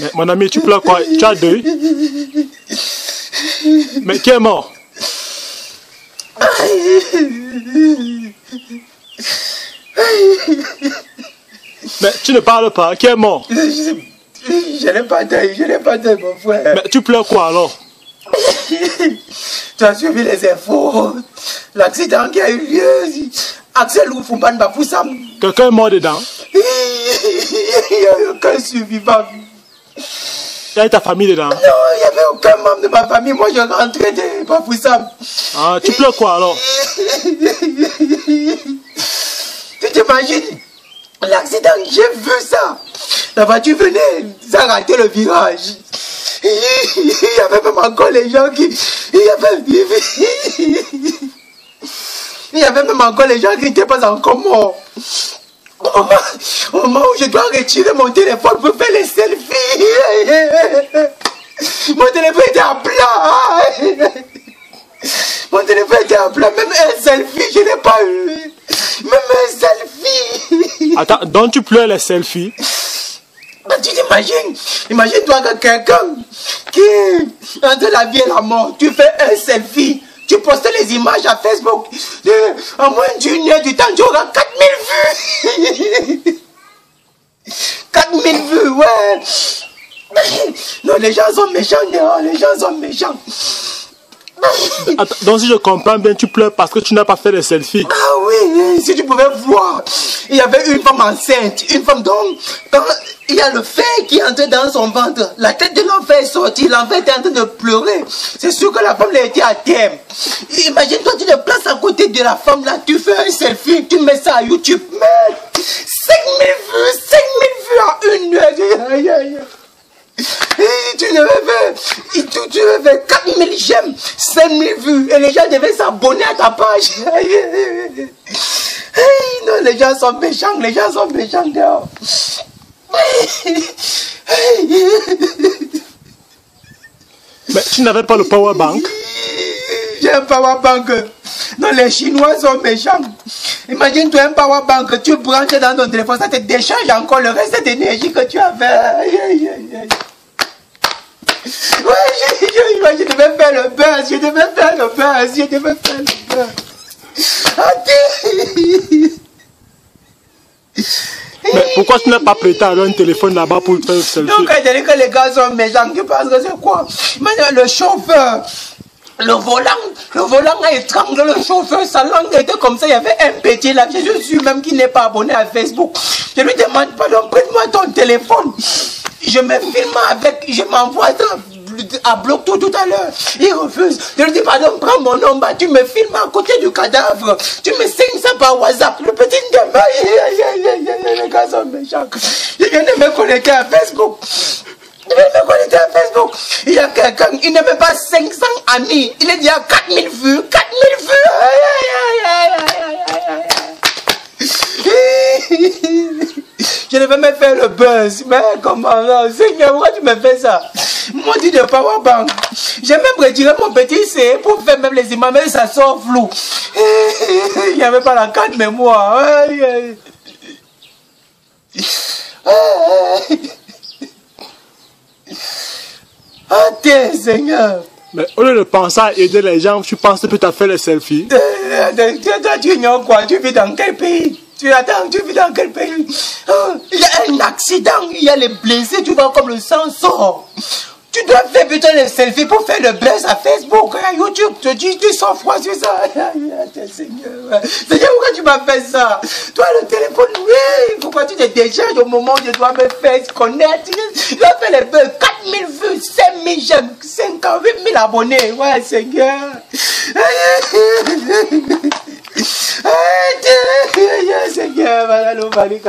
Mais mon ami, tu pleures quoi? Tu as deuil? Mais qui est mort? Mais tu ne parles pas, qui est mort? Je n'ai pas d'œil, je n'ai pas d'œil, mon frère. Mais tu pleures quoi alors? Tu as suivi les infos. L'accident qui a eu lieu. Axel Oufouman Bafoussam. Quelqu'un est mort dedans? Il n'y a eu aucun survivant. Il y avait ta famille dedans? Non, il n'y avait aucun membre de ma famille. Moi, je rentrais de Bafoussam. Ah, tu pleures quoi alors? Tu t'imagines? L'accident, j'ai vu ça. La voiture venait, ça ratait le virage. Il y avait même encore les gens qui... Il y avait même encore les gens qui n'étaient pas encore morts. Au moment où je dois retirer mon téléphone pour faire les selfies. Mon téléphone était à plat. Mon téléphone était à plat. Même un selfie, je n'ai pas eu. Même un selfie. Attends, donc tu pleures les selfies? Tu t'imagines? Imagine-toi que quelqu'un qui est entre la vie et la mort, tu fais un selfie, tu postes les images à Facebook, en moins d'une heure du temps, tu auras 4000 vues. 4000 vues, ouais. Non, les gens sont méchants, les gens sont méchants. Attends, donc si je comprends bien, tu pleures parce que tu n'as pas fait de selfie. Ah oui, si tu pouvais voir, il y avait une femme enceinte, une femme donc, quand il y a le fer qui entrait dans son ventre, la tête de l'enfant est sortie, l'enfant était en train de pleurer, c'est sûr que la femme était à terre. Imagine-toi, tu te places à côté de la femme là, tu fais un selfie, tu mets ça à YouTube, mais 5000 vues à une heure. Et tu devais faire 4000 j'aime, 5000 vues, et les gens devaient s'abonner à ta page. Non, les gens sont méchants, les gens sont méchants dehors. Mais tu n'avais pas le power bank? J'ai un power bank. Non, les Chinois sont méchants. Imagine-toi un power bank, tu branches dans ton téléphone, ça te décharge encore le reste d'énergie que tu avais. Ouais, je devais faire le buzz, Mais pourquoi tu n'as pas prêté à un téléphone là-bas pour faire le selfie? Donc, quand je dis que les gars sont méchants, tu penses que c'est quoi? Le chauffeur, le volant a étranglé le chauffeur, sa langue était comme ça, il y avait un petit là. Je suis même qui n'est pas abonné à Facebook. Je lui demande, pardon, prête-moi ton téléphone. Je me filme avec, je m'envoie à Blocto tout à l'heure. Il refuse. Je lui dis, pardon, prends mon nom, bah, tu me filmes à côté du cadavre. Tu me signes ça par WhatsApp. Le petit gamin, les gars sont méchants. Je viens de me connecter à Facebook. Il y a quelqu'un, il n'a même pas 500 amis. Il est déjà 4000 vues. 4000 vues. Je devais me faire le buzz, mais comment là, Seigneur, pourquoi tu me fais ça? Moi, tu ne power bank. J'ai même retiré mon petit C pour faire même les images, mais ça sort flou. Il n'y avait pas la carte mémoire. Ah, t'es Seigneur. Mais au lieu de penser à aider les gens, tu penses que tu as fait les selfies. Toi, tu ignores quoi? Tu vis dans quel pays? Tu vis dans quel pays? Il y a un accident, il y a les blessés, tu vois comme le sang sort. Tu dois faire plutôt les selfies pour faire le buzz à Facebook, à YouTube. Tu dis, tu sens froid sur ça. Seigneur, pourquoi tu m'as fait ça? Toi, le téléphone, oui, pourquoi tu te décharges au moment où je dois me faire connaître? Je dois faire les buzz, 4000 vues, 5000 j'aime, 58 000 abonnés. Ouais, Seigneur. Seigneur, voilà, nous, Marie,